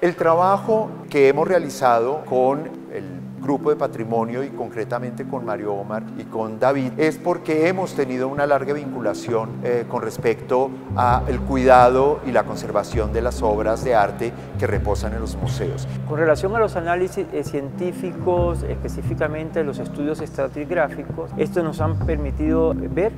El trabajo que hemos realizado con el Grupo de Patrimonio y concretamente con Mario Omar y con David es porque hemos tenido una larga vinculación con respecto al cuidado y la conservación de las obras de arte que reposan en los museos. Con relación a los análisis científicos, específicamente los estudios estratigráficos, estos nos han permitido ver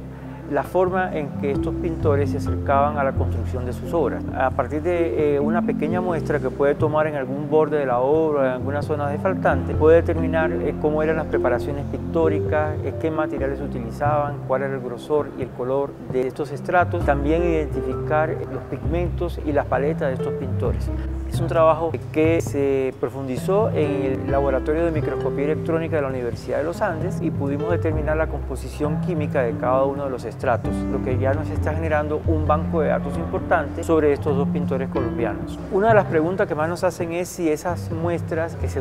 la forma en que estos pintores se acercaban a la construcción de sus obras. A partir de una pequeña muestra que puede tomar en algún borde de la obra, en alguna zona desfaltante, puede determinar cómo eran las preparaciones pictóricas, qué materiales utilizaban, cuál era el grosor y el color de estos estratos, también identificar los pigmentos y las paletas de estos pintores. Es un trabajo que se profundizó en el Laboratorio de Microscopía Electrónica de la Universidad de los Andes y pudimos determinar la composición química de cada uno de los estratos, lo que ya nos está generando un banco de datos importante sobre estos dos pintores colombianos. Una de las preguntas que más nos hacen es si esas muestras que se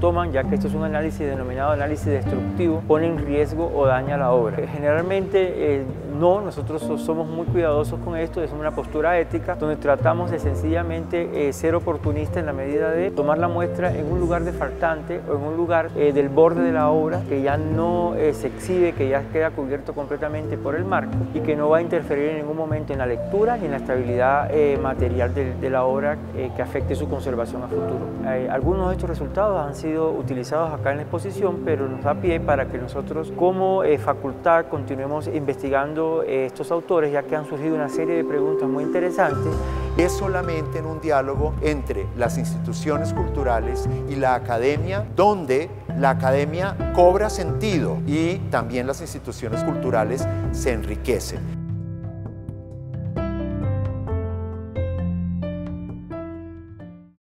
toman, ya que esto es un análisis denominado análisis destructivo, ponen riesgo o daña la obra. Generalmente no, nosotros somos muy cuidadosos con esto, es una postura ética donde tratamos de sencillamente ser oportunista en la medida de tomar la muestra en un lugar desfaltante o en un lugar del borde de la obra que ya no se exhibe, que ya queda cubierto completamente por el marco y que no va a interferir en ningún momento en la lectura ni en la estabilidad material de la obra que afecte su conservación a futuro. Algunos de estos resultados han sido utilizados acá en la exposición, pero nos da pie para que nosotros como facultad continuemos investigando estos autores, ya que han surgido una serie de preguntas muy interesantes. Es solamente en un diálogo entre las instituciones culturales y la academia, donde la academia cobra sentido y también las instituciones culturales se enriquecen.